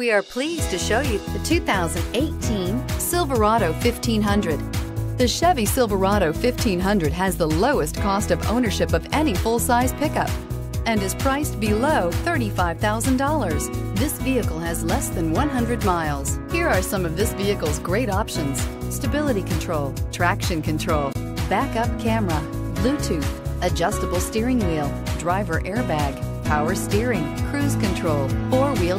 We are pleased to show you the 2018 Silverado 1500. The Chevy Silverado 1500 has the lowest cost of ownership of any full-size pickup and is priced below $35,000. This vehicle has less than 100 miles. Here are some of this vehicle's great options: stability control, traction control, backup camera, Bluetooth, adjustable steering wheel, driver airbag, power steering, cruise control, four-wheel